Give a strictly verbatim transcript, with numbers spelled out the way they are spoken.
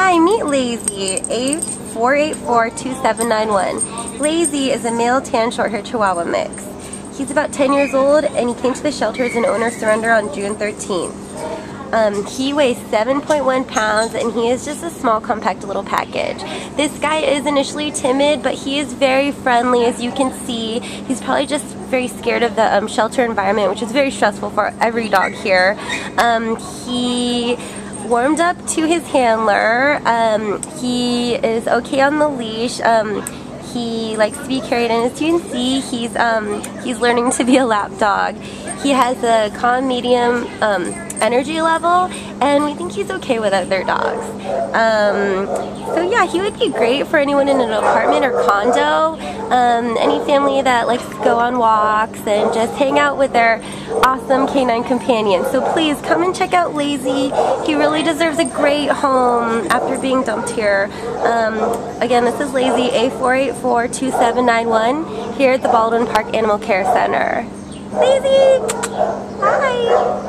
Hi, meet Lazy, A four eight four two seven nine one. Lazy is a male tan short-haired Chihuahua mix. He's about ten years old, and he came to the shelter as an owner surrender on June thirteenth. Um, he weighs seven point one pounds, and he is just a small, compact little package. This guy is initially timid, but he is very friendly, as you can see. He's probably just very scared of the um, shelter environment, which is very stressful for every dog here. Um, he warmed up to his handler. Um, he is okay on the leash. Um, He likes to be carried, and as you can see, he's um, he's learning to be a lap dog. He has a calm, medium um, energy level, and we think he's okay with other dogs. Um, so yeah, he would be great for anyone in an apartment or condo, um, any family that likes to go on walks and just hang out with their awesome canine companion. So please come and check out Lazy. He really deserves a great home after being dumped here. Um, again, this is Lazy, A four eight four two seven nine one, here at the Baldwin Park Animal Care Center. Lazy! Hi!